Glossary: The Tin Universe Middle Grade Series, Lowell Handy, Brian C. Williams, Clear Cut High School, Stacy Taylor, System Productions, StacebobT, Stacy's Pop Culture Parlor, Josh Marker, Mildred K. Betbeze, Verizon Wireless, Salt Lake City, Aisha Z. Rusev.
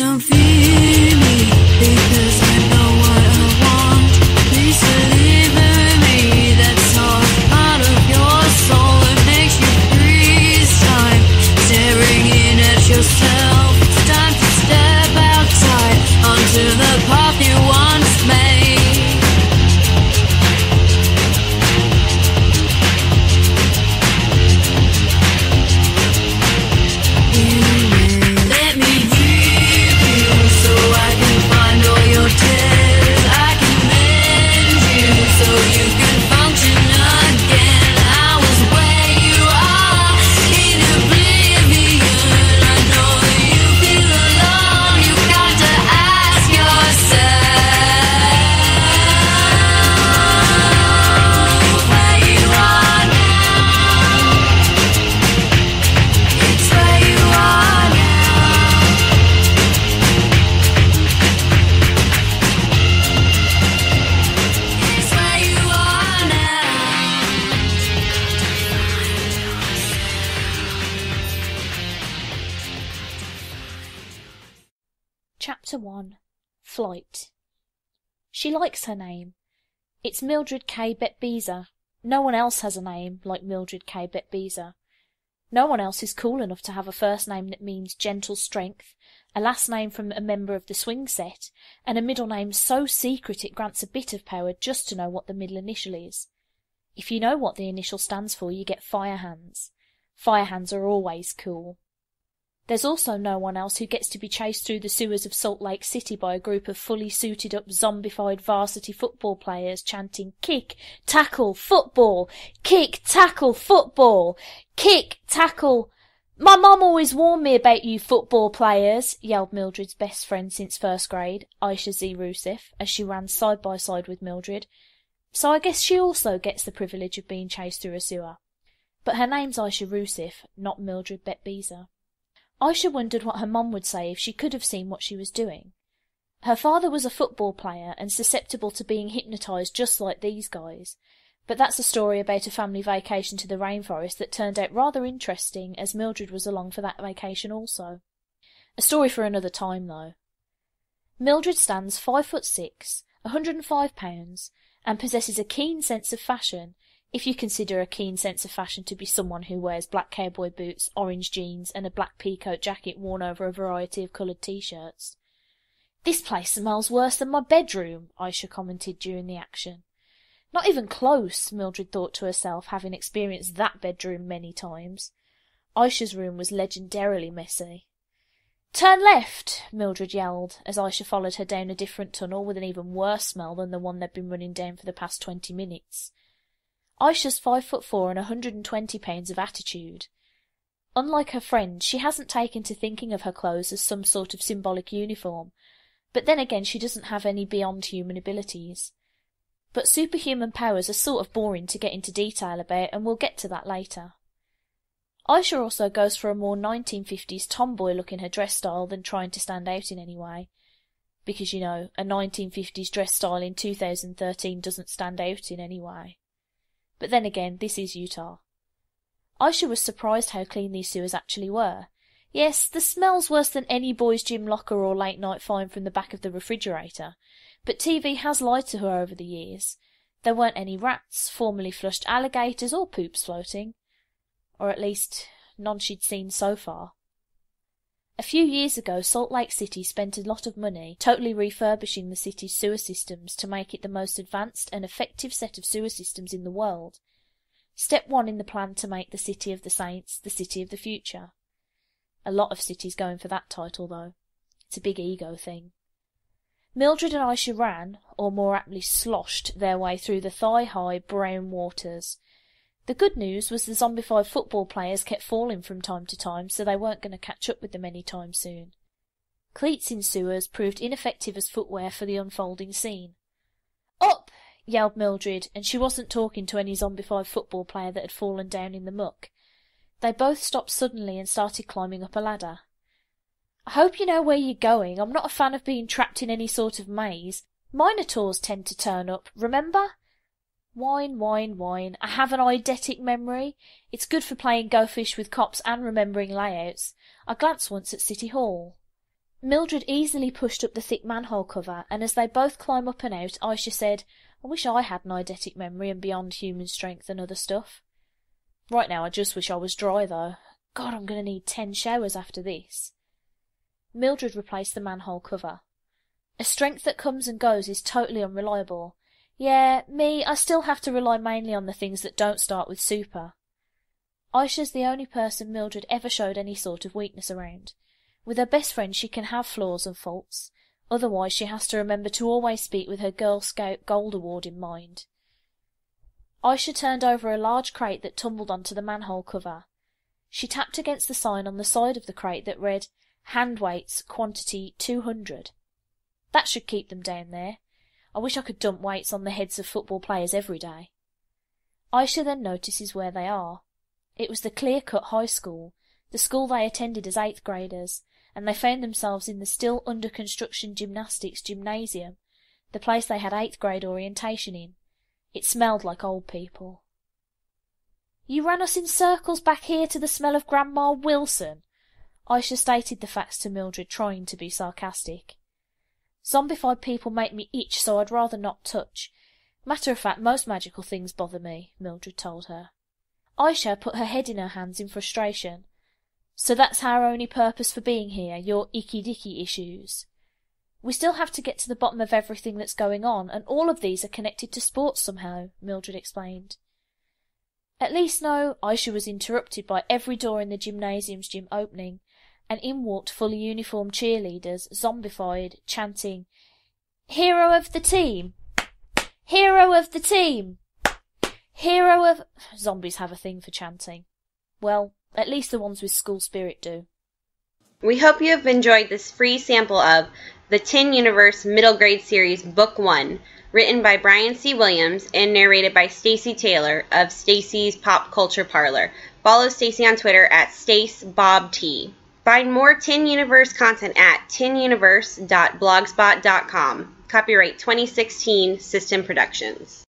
don't feed me, because I know what I want. Please deliver me that song out of your soul that makes you freeze. Time staring in at yourself. It's time to step outside onto the path you once made. Flight. She likes her name. It's Mildred K. Betbeze. No one else has a name like Mildred K. Betbeze. No one else is cool enough to have a first name that means gentle strength, a last name from a member of the swing set, and a middle name so secret it grants a bit of power just to know what the middle initial is. If you know what the initial stands for, you get fire hands. Fire hands are always cool. There's also no one else who gets to be chased through the sewers of Salt Lake City by a group of fully suited-up, zombified varsity football players chanting, "Kick, tackle, football! Kick, tackle, football! Kick, tackle!" "My mum always warned me about you football players," yelled Mildred's best friend since first grade, Aisha Z. Rusev, as she ran side by side with Mildred. So I guess she also gets the privilege of being chased through a sewer. But her name's Aisha Rusev, not Mildred Betbeze. Aisha wondered what her mum would say if she could have seen what she was doing. Her father was a football player and susceptible to being hypnotised just like these guys, but that's a story about a family vacation to the rainforest that turned out rather interesting as Mildred was along for that vacation also. A story for another time, though. Mildred stands 5'6", 105 pounds, and possesses a keen sense of fashion, if you consider a keen sense of fashion to be someone who wears black cowboy boots, orange jeans, and a black peacoat jacket worn over a variety of coloured T-shirts. "This place smells worse than my bedroom," Aisha commented during the action. Not even close, Mildred thought to herself, having experienced that bedroom many times. Aisha's room was legendarily messy. "Turn left," Mildred yelled, as Aisha followed her down a different tunnel with an even worse smell than the one they'd been running down for the past 20 minutes. Aisha's 5'4" and 120 pounds of attitude. Unlike her friend, she hasn't taken to thinking of her clothes as some sort of symbolic uniform, but then again she doesn't have any beyond human abilities. But superhuman powers are sort of boring to get into detail about, and we'll get to that later. Aisha also goes for a more 1950s tomboy look in her dress style than trying to stand out in any way. Because, you know, a 1950s dress style in 2013 doesn't stand out in any way. But then again, this is Utah. Aisha was surprised how clean these sewers actually were. Yes, the smell's worse than any boys' gym locker or late-night find from the back of the refrigerator, but TV has lied to her over the years. There weren't any rats, formerly flushed alligators, or poops floating. Or at least, none she'd seen so far. A few years ago, Salt Lake City spent a lot of money totally refurbishing the city's sewer systems to make it the most advanced and effective set of sewer systems in the world. Step one in the plan to make the City of the Saints the City of the Future. A lot of cities going for that title, though. It's a big ego thing. Mildred and Aisha ran, or more aptly sloshed, their way through the thigh-high brown waters. The good news was the zombified football players kept falling from time to time, so they weren't going to catch up with them any time soon. Cleats in sewers proved ineffective as footwear for the unfolding scene. "Up!" yelled Mildred, and she wasn't talking to any zombified football player that had fallen down in the muck. They both stopped suddenly and started climbing up a ladder. "I hope you know where you're going. I'm not a fan of being trapped in any sort of maze. Minotaurs tend to turn up, remember? Wine, wine, wine. I have an eidetic memory. It's good for playing go fish with cops and remembering layouts. I glanced once at City Hall." Mildred easily pushed up the thick manhole cover, and as they both climb up and out, Aisha said, "I wish I had an eidetic memory and beyond human strength and other stuff. Right now I just wish I was dry, though. God, I'm going to need 10 showers after this." Mildred replaced the manhole cover. "A strength that comes and goes is totally unreliable. Yeah, me, I still have to rely mainly on the things that don't start with super." Aisha's the only person Mildred ever showed any sort of weakness around. With her best friend she can have flaws and faults. Otherwise she has to remember to always speak with her Girl Scout Gold Award in mind. Aisha turned over a large crate that tumbled onto the manhole cover. She tapped against the sign on the side of the crate that read, "Hand weights, quantity 200. That should keep them down there. I wish I could dump weights on the heads of football players every day." Aisha then notices where they are. It was the Clear Cut High School, the school they attended as 8th graders, and they found themselves in the still under-construction gymnastics gymnasium, the place they had 8th grade orientation in. It smelled like old people. "You ran us in circles back here to the smell of Grandma Wilson," Aisha stated the facts to Mildred, trying to be sarcastic. "Zombified people make me itch, so I'd rather not touch. Matter of fact, most magical things bother me," Mildred told her. Aisha put her head in her hands in frustration. "So that's our only purpose for being here, your icky-dicky issues. We still have to get to the bottom of everything that's going on, and all of these are connected to sports somehow," Mildred explained. At least, no, Aisha was interrupted by every door in the gymnasium's gym opening, and in walked fully uniformed cheerleaders, zombified, chanting, "Hero of the team! Hero of the team! Hero of—" Zombies have a thing for chanting. Well, at least the ones with school spirit do. We hope you have enjoyed this free sample of The Tin Universe Middle Grade Series Book 1, written by Brian C. Williams and narrated by Stacy Taylor of Stacy's Pop Culture Parlor. Follow Stacy on Twitter at StacebobT. Find more Tin Universe content at tinuniverse.blogspot.com. Copyright 2016 System Productions.